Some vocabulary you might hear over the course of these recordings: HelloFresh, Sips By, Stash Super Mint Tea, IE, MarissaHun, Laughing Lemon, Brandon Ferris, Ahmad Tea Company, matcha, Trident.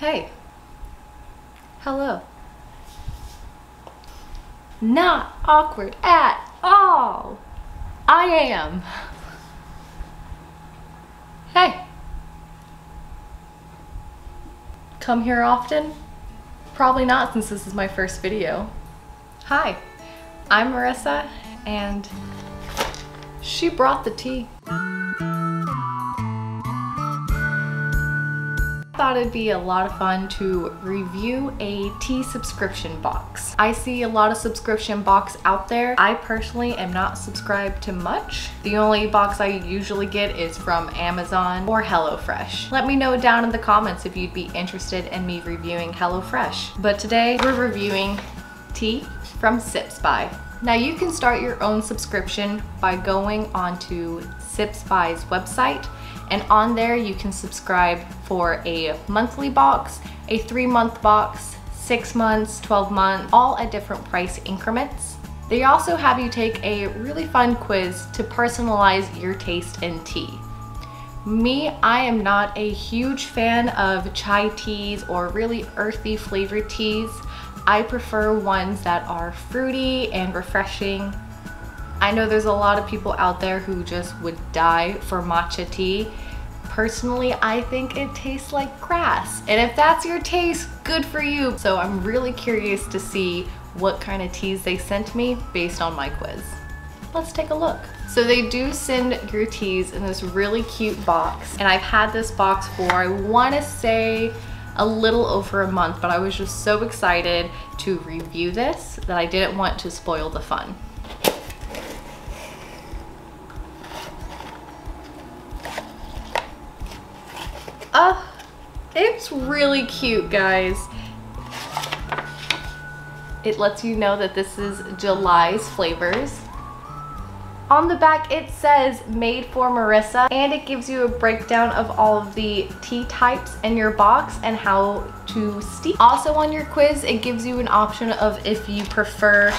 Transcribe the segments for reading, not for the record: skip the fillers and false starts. Hey. Hello. Not awkward at all. I am. Hey. Come here often? Probably not, since this is my first video. Hi, I'm Marissa, and she brought the tea. I thought it'd be a lot of fun to review a tea subscription box. I see a lot of subscription boxes out there. I personally am not subscribed to much. The only box I usually get is from Amazon or HelloFresh. Let me know down in the comments if you'd be interested in me reviewing HelloFresh. But today we're reviewing tea from Sips By. Now you can start your own subscription by going onto Sips By's website, and on there you can subscribe for a monthly box, a 3-month box, 6 months, 12 months, all at different price increments. They also have you take a really fun quiz to personalize your taste in tea. Me, I am not a huge fan of chai teas or really earthy flavored teas. I prefer ones that are fruity and refreshing. I know there's a lot of people out there who just would die for matcha tea. Personally, I think it tastes like grass. And if that's your taste, good for you. So I'm really curious to see what kind of teas they sent me based on my quiz. Let's take a look. So they do send your teas in this really cute box. And I've had this box for, I wanna say, a little over a month, but I was just so excited to review this that I didn't want to spoil the fun. Oh, it's really cute, guys. It lets you know that this is July's flavors. On the back it says made for Marissa, and it gives you a breakdown of all of the tea types in your box and how to steep. Also on your quiz, it gives you an option of if you prefer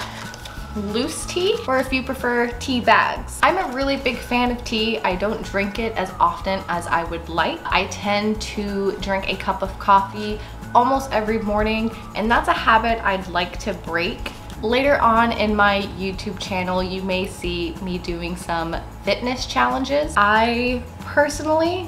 loose tea or if you prefer tea bags. I'm a really big fan of tea. I don't drink it as often as I would like. I tend to drink a cup of coffee almost every morning, and that's a habit I'd like to break. Later on in my YouTube channel, you may see me doing some fitness challenges. I personally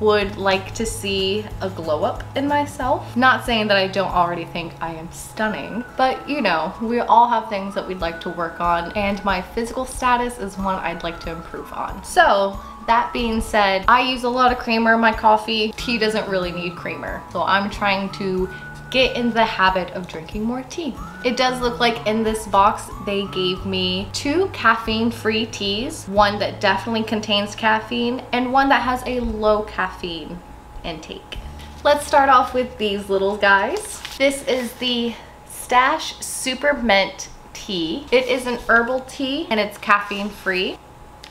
would like to see a glow up in myself. Not saying that I don't already think I am stunning, but you know, we all have things that we'd like to work on, and my physical status is one I'd like to improve on. So that being said, I use a lot of creamer in my coffee. Tea doesn't really need creamer, so I'm trying to get in the habit of drinking more tea. It does look like in this box they gave me 2 caffeine-free teas, one that definitely contains caffeine and one that has a low caffeine intake. Let's start off with these little guys. This is the Stash Super Mint Tea. It is an herbal tea and it's caffeine-free.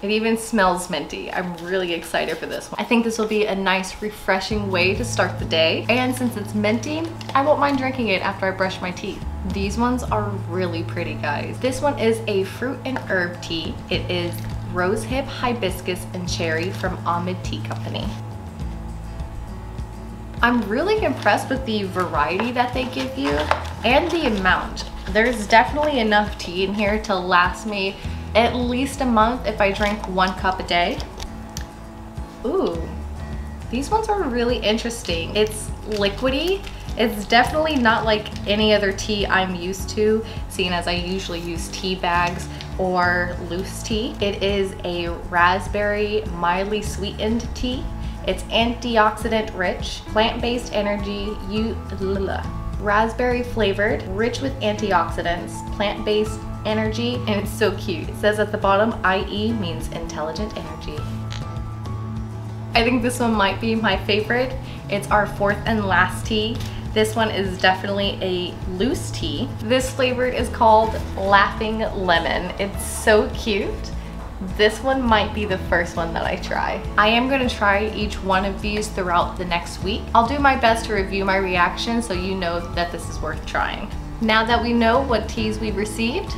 It even smells minty. I'm really excited for this one. I think this will be a nice, refreshing way to start the day. And since it's minty, I won't mind drinking it after I brush my teeth. These ones are really pretty, guys. This one is a fruit and herb tea. It is rosehip, hibiscus, and cherry from Ahmad Tea Company. I'm really impressed with the variety that they give you and the amount. There's definitely enough tea in here to last me at least a month if I drink 1 cup a day. Ooh, these ones are really interesting. It's liquidy. It's definitely not like any other tea I'm used to, seeing as I usually use tea bags or loose tea. It is a raspberry mildly sweetened tea. It's antioxidant rich, plant-based energy, raspberry flavored, rich with antioxidants, plant-based energy, and it's so cute. It says at the bottom, IE means intelligent energy. I think this one might be my favorite. It's our 4th and last tea. This one is definitely a loose tea. This flavor is called Laughing Lemon. It's so cute. This one might be the first one that I try. I am going to try each one of these throughout the next week. I'll do my best to review my reaction so you know that this is worth trying. Now that we know what teas we've received,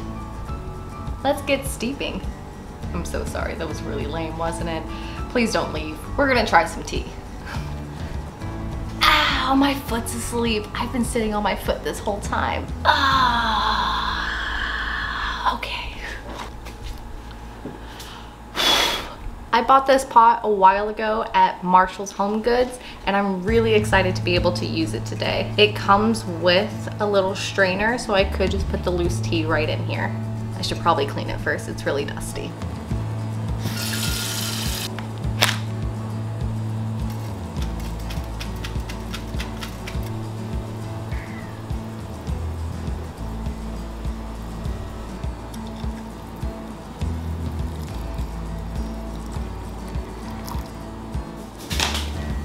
let's get steeping. I'm so sorry, that was really lame, wasn't it? Please don't leave. We're gonna try some tea. Ow! Oh, my foot's asleep. I've been sitting on my foot this whole time. Ah, okay. I bought this pot a while ago at Marshall's Home Goods, and I'm really excited to be able to use it today. It comes with a little strainer, so I could just put the loose tea right in here. I should probably clean it first. It's really dusty.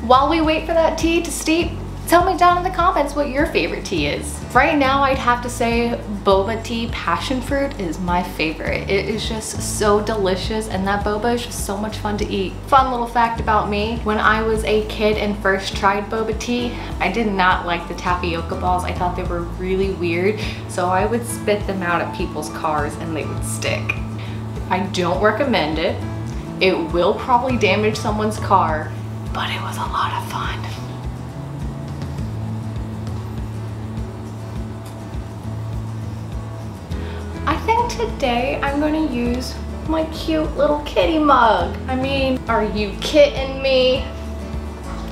While we wait for that tea to steep, tell me down in the comments what your favorite tea is. Right now, I'd have to say boba tea, passion fruit is my favorite. It is just so delicious, and that boba is just so much fun to eat. Fun little fact about me, when I was a kid and first tried boba tea, I did not like the tapioca balls. I thought they were really weird, so I would spit them out at people's cars and they would stick. I don't recommend it. It will probably damage someone's car, but it was a lot of fun. I think today I'm gonna use my cute little kitty mug. I mean, are you kidding me?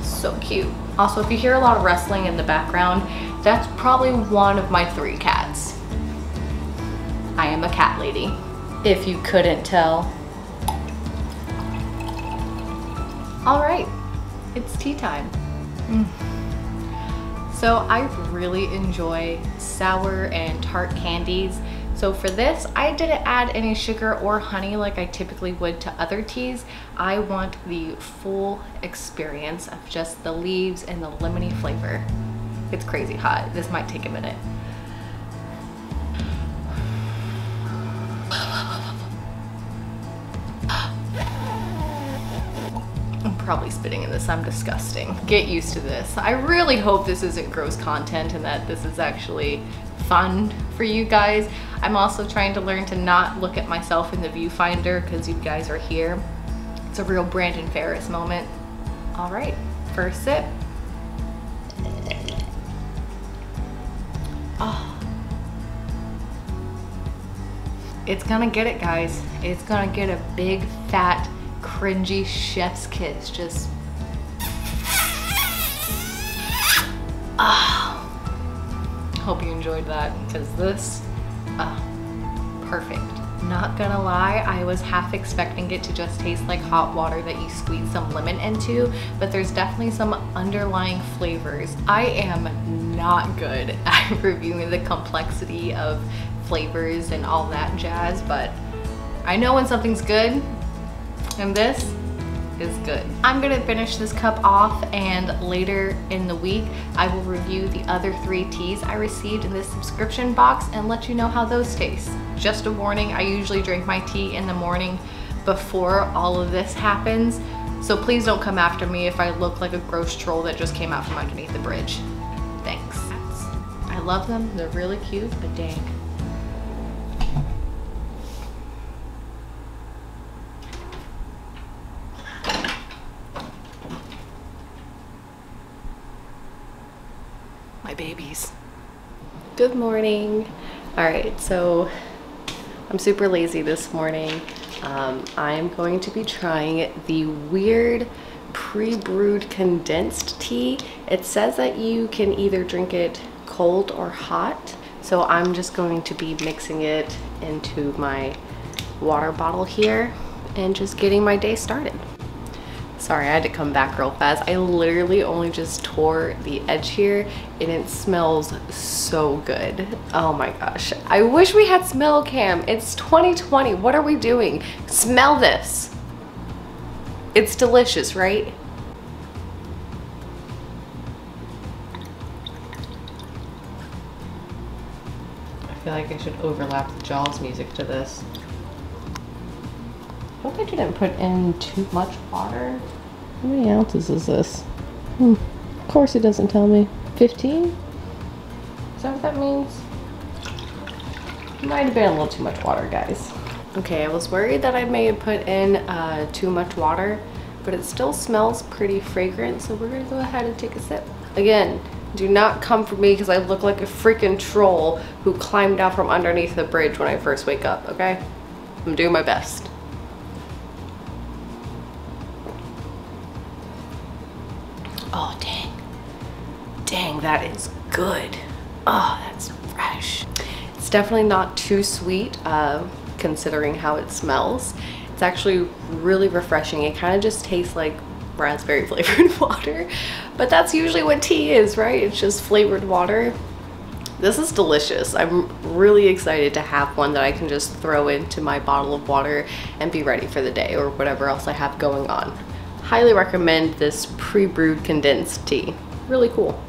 So cute. Also, if you hear a lot of wrestling in the background, that's probably one of my three cats. I am a cat lady, if you couldn't tell. All right. It's tea time. So I really enjoy sour and tart candies. So for this, I didn't add any sugar or honey like I typically would to other teas. I want the full experience of just the leaves and the lemony flavor. It's crazy hot. This might take a minute. Probably spitting in this. I'm disgusting. Get used to this. I really hope this isn't gross content and that this is actually fun for you guys. I'm also trying to learn to not look at myself in the viewfinder because you guys are here. It's a real Brandon Ferris moment. All right, first sip. Oh. It's gonna get it, guys. It's gonna get a big fat cringy chef's kiss. Just hope you enjoyed that, because this perfect. Not gonna lie, I was half expecting it to just taste like hot water that you squeeze some lemon into, but there's definitely some underlying flavors. I am not good at reviewing the complexity of flavors and all that jazz, but I know when something's good. And this is good. I'm gonna finish this cup off, and later in the week, I will review the other three teas I received in this subscription box and let you know how those taste. Just a warning, I usually drink my tea in the morning before all of this happens, so please don't come after me if I look like a gross troll that just came out from underneath the bridge. Thanks. I love them, they're really cute, but dang. Babies. Good morning. All right, so I'm super lazy this morning. I'm going to be trying the weird pre-brewed condensed tea. It says that you can either drink it cold or hot, so I'm just going to be mixing it into my water bottle here and just getting my day started. Sorry, I had to come back real fast. I literally only just tore the edge here and it smells so good. Oh my gosh. I wish we had smell cam. It's 2020. What are we doing? Smell this. It's delicious, right? I feel like I should overlap the Jaws music to this. I hope I didn't put in too much water. How many ounces is this? Of course it doesn't tell me. 15? Is that what that means? Might have been a little too much water, guys. Okay, I was worried that I may have put in too much water, but it still smells pretty fragrant, so we're gonna go ahead and take a sip. Again, do not come for me because I look like a freaking troll who climbed out from underneath the bridge when I first wake up, okay? I'm doing my best. Oh, dang. Dang, that is good. Oh, that's fresh. It's definitely not too sweet, considering how it smells. It's actually really refreshing. It kind of just tastes like raspberry flavored water, but that's usually what tea is, right? It's just flavored water. This is delicious. I'm really excited to have one that I can just throw into my bottle of water and be ready for the day or whatever else I have going on. Highly recommend this pre-brewed condensed tea. Really cool.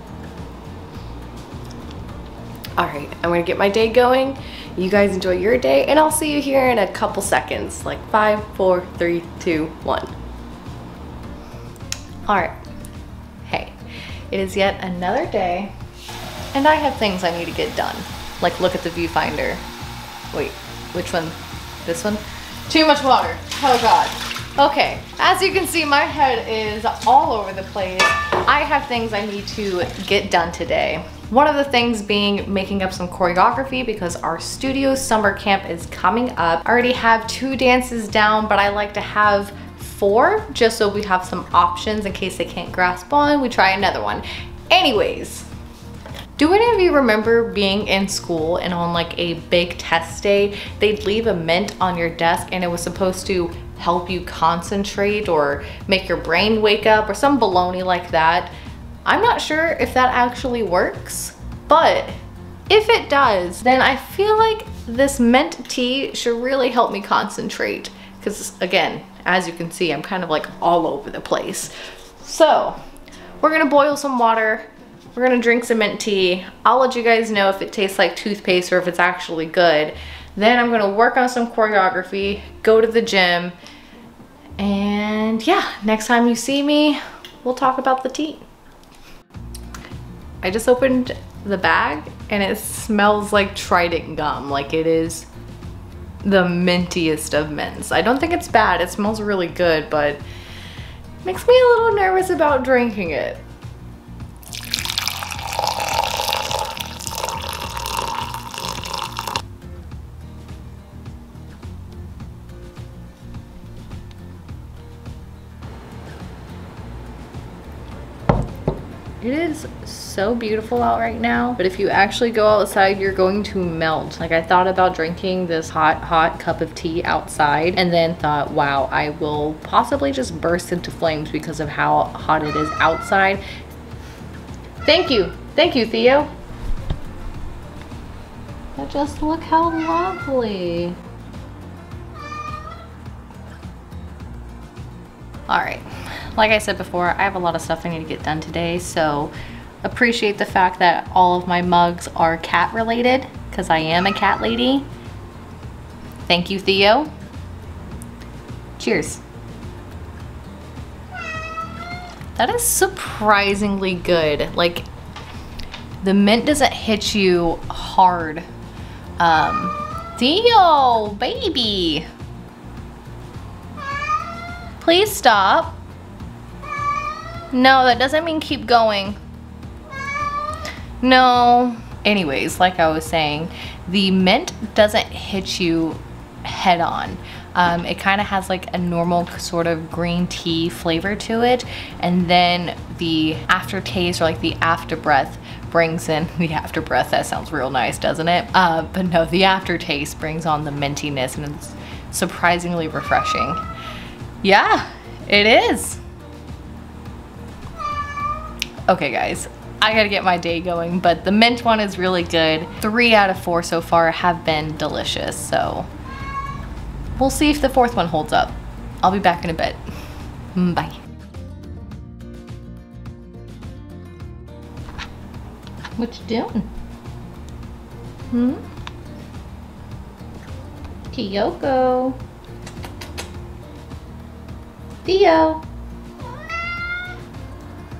All right, I'm gonna get my day going. You guys enjoy your day, and I'll see you here in a couple seconds, like 5, 4, 3, 2, 1. All right, hey, it is yet another day, and I have things I need to get done. Like look at the viewfinder. Wait, which one? This one? Too much water, oh God. Okay, as you can see, my head is all over the place. I have things I need to get done today. One of the things being making up some choreography because our studio summer camp is coming up. I already have 2 dances down, but I like to have 4 just so we have some options in case they can't grasp on. We try another one. Anyways, do any of you remember being in school and on like a big test day, they'd leave a mint on your desk and it was supposed to help you concentrate or make your brain wake up or some baloney like that? I'm not sure if that actually works, but if it does, then I feel like this mint tea should really help me concentrate because, again, as you can see, I'm kind of like all over the place. So we're gonna boil some water. We're gonna drink some mint tea. I'll let you guys know if it tastes like toothpaste or if it's actually good. Then I'm gonna work on some choreography, go to the gym, and yeah, next time you see me, we'll talk about the tea. I just opened the bag and it smells like Trident gum. Like it is the mintiest of mints. I don't think it's bad. It smells really good, but makes me a little nervous about drinking it. It is so beautiful out right now, but if you actually go outside, you're going to melt. Like I thought about drinking this hot cup of tea outside and then thought, wow, I will possibly just burst into flames because of how hot it is outside. Thank you, Theo. But just look how lovely. All right, like I said before, I have a lot of stuff I need to get done today, so appreciate the fact that all of my mugs are cat related because I am a cat lady. Thank you, Theo. Cheers. That is surprisingly good. Like the mint doesn't hit you hard. Theo, baby. Please stop. No, that doesn't mean keep going. No. Anyways, like I was saying, the mint doesn't hit you head on. It kind of has like a normal sort of green tea flavor to it. And then the aftertaste or like the afterbreath brings in the afterbreath. That sounds real nice, doesn't it? But no, the aftertaste brings on the mintiness and it's surprisingly refreshing. Yeah, it is. Okay, guys. I gotta get my day going, but the mint one is really good. 3 out of 4 so far have been delicious, so we'll see if the 4th one holds up. I'll be back in a bit. Bye. What you doing? Kyoko. Theo.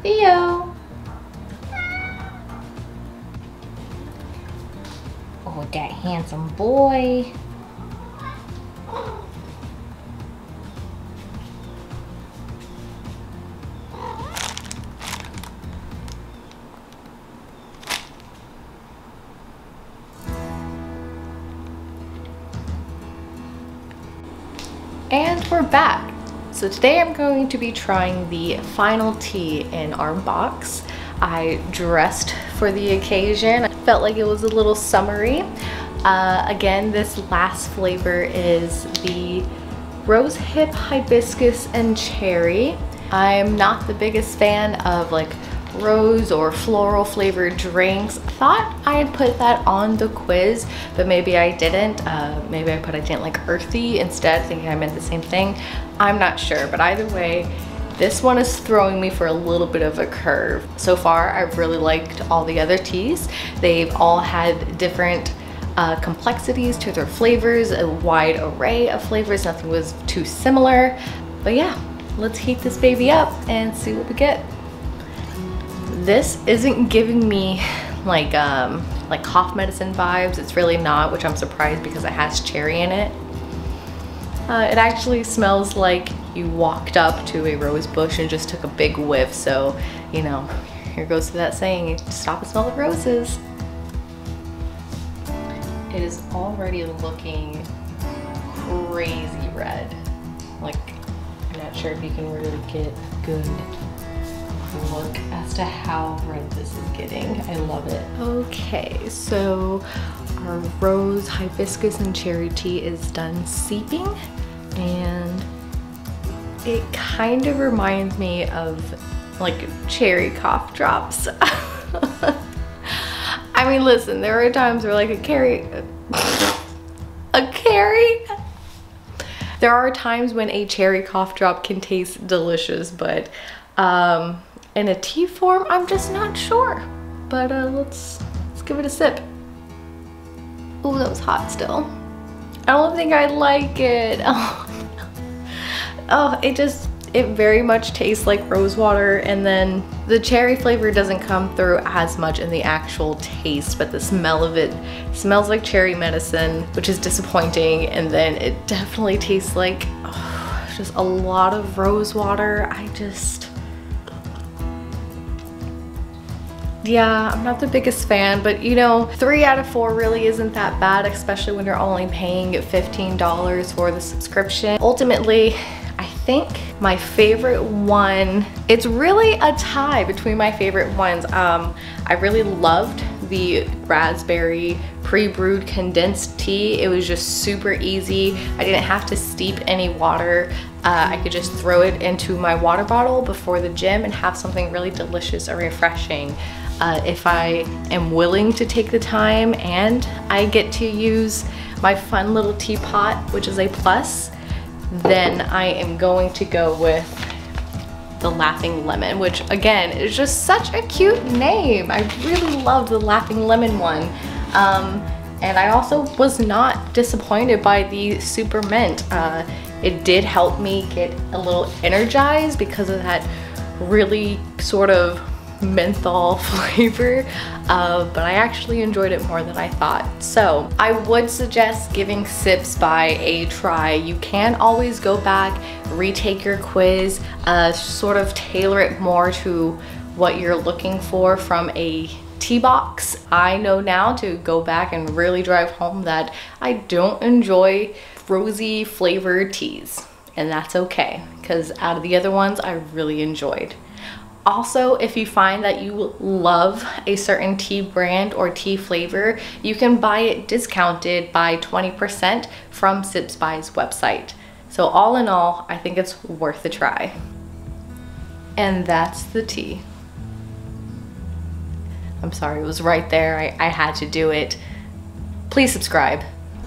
Theo. Oh, that handsome boy. And we're back. So today I'm going to be trying the final tea in our box. I dressed for the occasion. I felt like it was a little summery. Again, this last flavor is the rose hip, hibiscus, and cherry. I'm not the biggest fan of like rose or floral flavored drinks. I thought I had put that on the quiz, but maybe I didn't. Maybe I put I didn't like earthy instead, thinking I meant the same thing. I'm not sure, but either way, this one is throwing me for a little bit of a curve. So far, I've really liked all the other teas. They've all had different complexities to their flavors, a wide array of flavors. Nothing was too similar, but yeah, let's heat this baby up and see what we get. This isn't giving me like cough medicine vibes. It's really not, which I'm surprised because it has cherry in it. It actually smells like you walked up to a rose bush and just took a big whiff. So, you know, here goes to that saying, stop and smell the roses. It is already looking crazy red. Like, I'm not sure if you can really get good look as to how red this is getting. I love it. Okay, so our rose, hibiscus, and cherry tea is done seeping, and it kind of reminds me of like cherry cough drops. I mean, listen, there are times where like there are times when a cherry cough drop can taste delicious, but in a tea form, I'm just not sure. But let's give it a sip. Ooh, that was hot still. I don't think I like it. Oh, no. Oh, it very much tastes like rose water, and then the cherry flavor doesn't come through as much in the actual taste, but the smell of it smells like cherry medicine, which is disappointing, and then it definitely tastes like just a lot of rose water. Yeah, I'm not the biggest fan, but you know, 3 out of 4 really isn't that bad, especially when you're only paying $15 for the subscription. Ultimately, I think my favorite one, it's really a tie between my favorite ones. I really loved the raspberry pre-brewed condensed tea. It was just super easy. I didn't have to steep any water. I could just throw it into my water bottle before the gym and have something really delicious or refreshing. If I am willing to take the time, and I get to use my fun little teapot, which is a plus, then I am going to go with the Laughing Lemon, which again is just such a cute name. I really love the Laughing Lemon one. And I also was not disappointed by the Super Mint. It did help me get a little energized because of that really sort of menthol flavor, but I actually enjoyed it more than I thought. So I would suggest giving Sips By a try. You can always go back, retake your quiz, sort of tailor it more to what you're looking for from a tea box. I know now to go back and really drive home that I don't enjoy rosy flavored teas, and that's okay, because out of the other ones I really enjoyed. Also, if you find that you love a certain tea brand or tea flavor, you can buy it discounted by 20% from Sips By's website. So all in all, I think it's worth a try. And that's the tea. I'm sorry, it was right there. I had to do it. Please subscribe.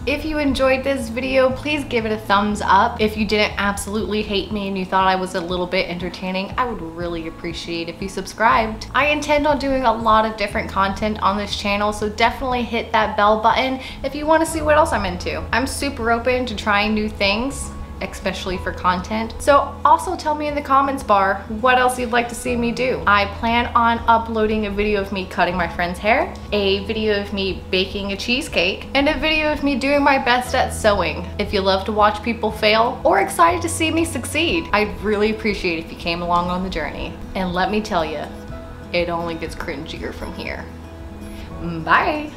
If you enjoyed this video, please give it a thumbs up. If you didn't absolutely hate me and you thought I was a little bit entertaining, I would really appreciate if you subscribed. I intend on doing a lot of different content on this channel, so definitely hit that bell button if you want to see what else I'm into. I'm super open to trying new things, especially for content. So also tell me in the comments bar what else you'd like to see me do. I plan on uploading a video of me cutting my friend's hair, a video of me baking a cheesecake, and a video of me doing my best at sewing. If you love to watch people fail or excited to see me succeed, I'd really appreciate if you came along on the journey. And let me tell you, it only gets cringier from here. Bye.